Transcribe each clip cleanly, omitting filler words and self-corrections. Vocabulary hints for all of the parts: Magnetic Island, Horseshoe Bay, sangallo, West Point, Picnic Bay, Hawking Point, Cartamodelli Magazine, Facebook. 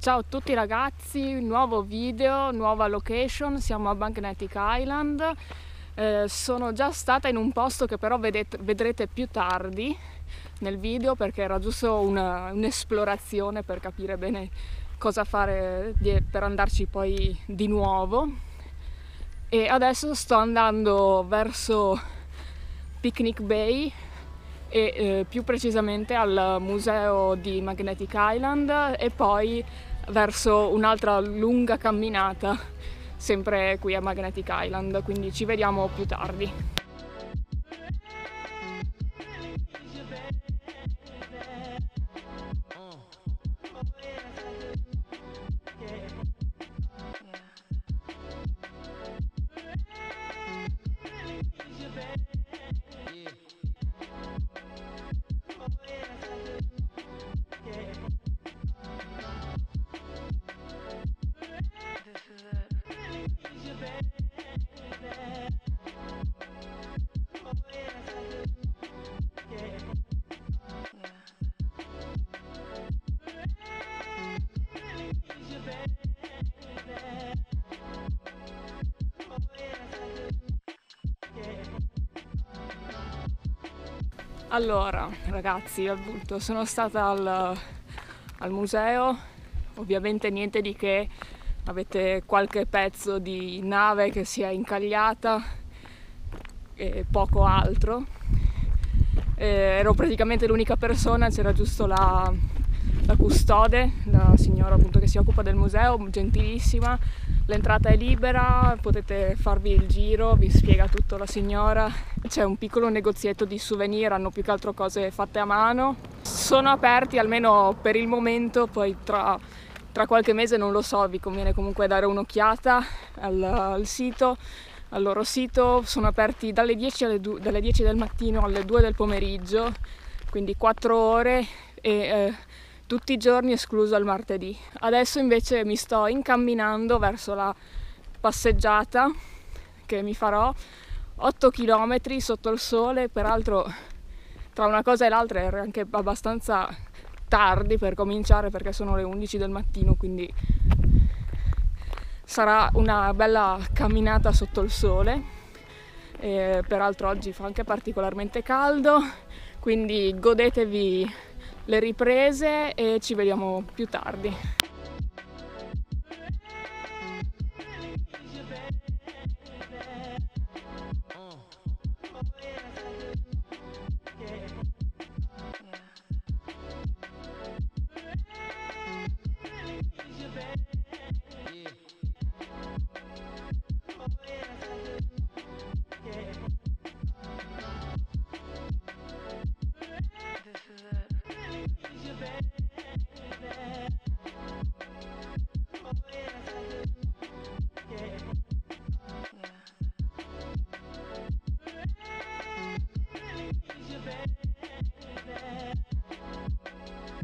Ciao a tutti ragazzi, nuovo video, nuova location, siamo a Magnetic Island. Sono già stata in un posto che però vedrete più tardi nel video, perché era giusto un'esplorazione per capire bene cosa fare per andarci poi di nuovo. E adesso sto andando verso Picnic Bay e più precisamente al museo di Magnetic Island e poi verso un'altra lunga camminata sempre qui a Magnetic Island, quindi ci vediamo più tardi. Allora ragazzi, appunto sono stata al museo, ovviamente niente di che, avete qualche pezzo di nave che si è incagliata e poco altro. Ero praticamente l'unica persona, c'era giusto la custode, la signora appunto che si occupa del museo, gentilissima, l'entrata è libera, potete farvi il giro, vi spiega tutto la signora. C'è un piccolo negozietto di souvenir, hanno più che altro cose fatte a mano. Sono aperti almeno per il momento, poi tra qualche mese non lo so, vi conviene comunque dare un'occhiata al loro sito. Sono aperti dalle 10 del mattino alle 2 del pomeriggio, quindi 4 ore e tutti i giorni escluso il martedì. Adesso invece mi sto incamminando verso la passeggiata che mi farò, 8 km sotto il sole, peraltro tra una cosa e l'altra era anche abbastanza tardi per cominciare perché sono le 11 del mattino, quindi sarà una bella camminata sotto il sole. E peraltro oggi fa anche particolarmente caldo, quindi godetevi le riprese e ci vediamo più tardi.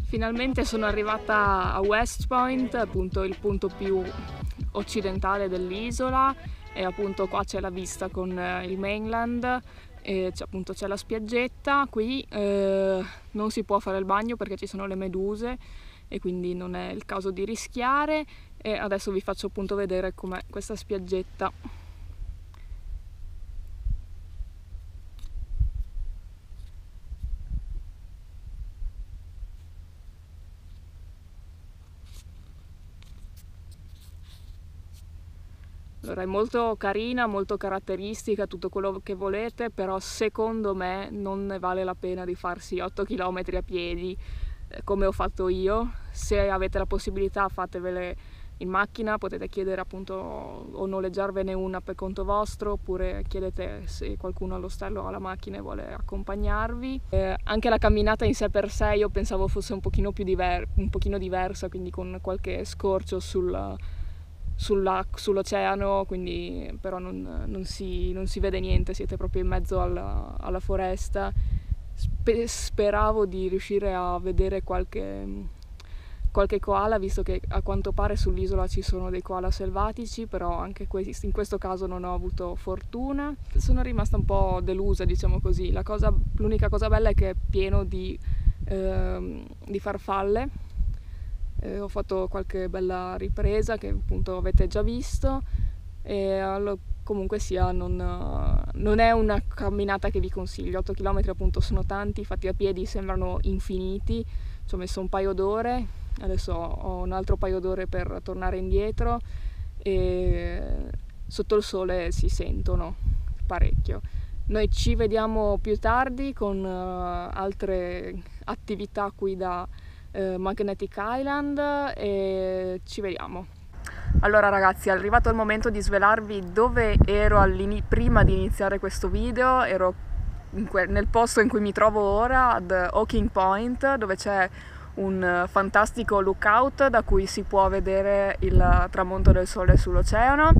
Finalmente sono arrivata a West Point, appunto il punto più occidentale dell'isola, e appunto qua c'è la vista con il mainland e appunto c'è la spiaggetta. Qui non si può fare il bagno perché ci sono le meduse e quindi non è il caso di rischiare, e adesso vi faccio appunto vedere com'è questa spiaggetta. Allora, è molto carina, molto caratteristica, tutto quello che volete, però secondo me non ne vale la pena di farsi 8 km a piedi come ho fatto io. Se avete la possibilità fatevele in macchina, potete chiedere appunto o noleggiarvene una per conto vostro, oppure chiedete se qualcuno all'ostello ha la macchina e vuole accompagnarvi. Anche la camminata in sé per sé io pensavo fosse un pochino diversa, quindi con qualche scorcio sull'oceano, quindi però non si vede niente, siete proprio in mezzo alla foresta. Speravo di riuscire a vedere qualche koala, visto che a quanto pare sull'isola ci sono dei koala selvatici, però anche in questo caso non ho avuto fortuna. Sono rimasta un po' delusa, diciamo così. L'unica cosa bella è che è pieno di farfalle, ho fatto qualche bella ripresa che appunto avete già visto, e comunque sia non è una camminata che vi consiglio. 8 km appunto sono tanti, fatti a piedi sembrano infiniti, ci ho messo un paio d'ore, adesso ho un altro paio d'ore per tornare indietro, e sotto il sole si sentono parecchio. Noi ci vediamo più tardi con altre attività qui da Magnetic Island, e ci vediamo. Allora ragazzi, è arrivato il momento di svelarvi dove ero prima di iniziare questo video. Ero nel posto in cui mi trovo ora, ad Hawking Point, dove c'è un fantastico lookout da cui si può vedere il tramonto del sole sull'oceano.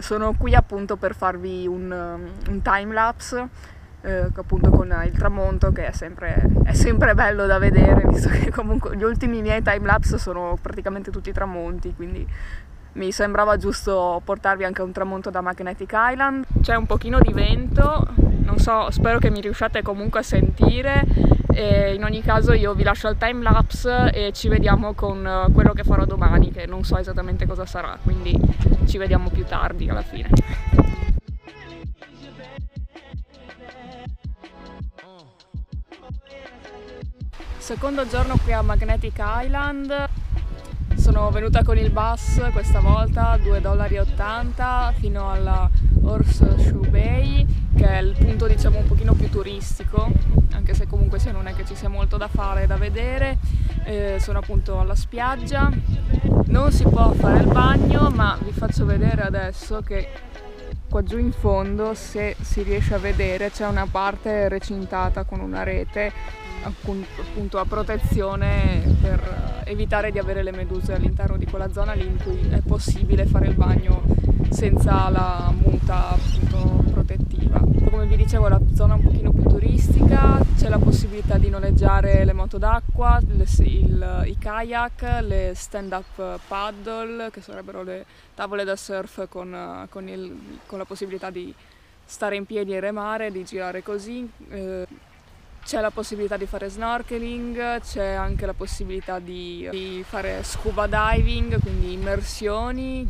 Sono qui appunto per farvi un time lapse appunto con il tramonto, che è sempre bello da vedere, visto che comunque gli ultimi miei time lapse sono praticamente tutti tramonti, quindi mi sembrava giusto portarvi anche un tramonto da Magnetic Island. C'è un pochino di vento, non so, spero che mi riusciate comunque a sentire, e in ogni caso io vi lascio al time lapse e ci vediamo con quello che farò domani, che non so esattamente cosa sarà, quindi ci vediamo più tardi alla fine. Secondo giorno qui a Magnetic Island. Sono venuta con il bus questa volta, $2,80, fino alla Horseshoe Bay, che è il punto diciamo un pochino più turistico, anche se comunque se non è che ci sia molto da fare e da vedere. Sono appunto alla spiaggia, non si può fare il bagno, ma vi faccio vedere adesso che qua giù in fondo, se si riesce a vedere, c'è una parte recintata con una rete appunto a protezione per evitare di avere le meduse all'interno di quella zona lì, in cui è possibile fare il bagno senza la muta appunto protettiva. Come vi dicevo, la zona è un pochino più turistica, c'è la possibilità di noleggiare le moto d'acqua, i kayak, le stand up paddle, che sarebbero le tavole da surf con la possibilità di stare in piedi e remare, di girare così. C'è la possibilità di fare snorkeling, c'è anche la possibilità di fare scuba diving, quindi immersioni.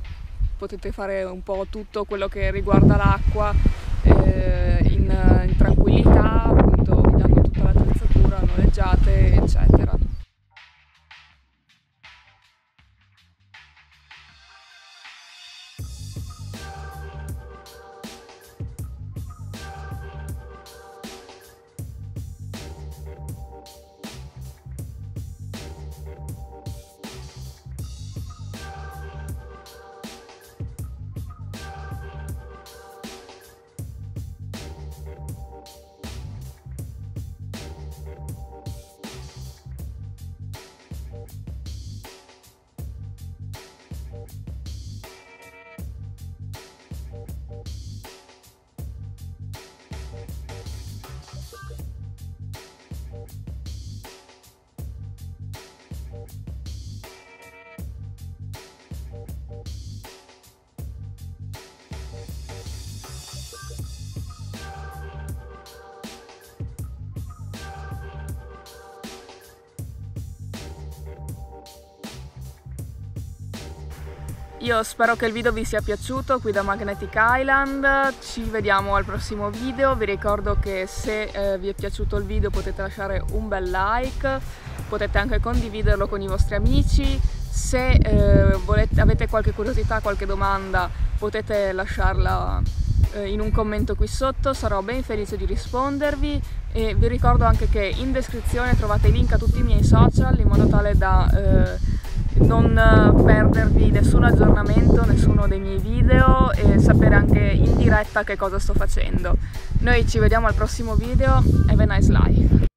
Potete fare un po' tutto quello che riguarda l'acqua in tranquillità, appunto vi danno tutta l'attrezzatura, noleggiate, eccetera. Io spero che il video vi sia piaciuto qui da Magnetic Island, ci vediamo al prossimo video. Vi ricordo che se vi è piaciuto il video potete lasciare un bel like, potete anche condividerlo con i vostri amici. Se avete qualche curiosità, qualche domanda, potete lasciarla in un commento qui sotto, sarò ben felice di rispondervi. E vi ricordo anche che in descrizione trovate i link a tutti i miei social, in modo tale da non perdervi nessun aggiornamento, nessuno dei miei video, e sapere anche in diretta che cosa sto facendo. Noi ci vediamo al prossimo video, have a nice life!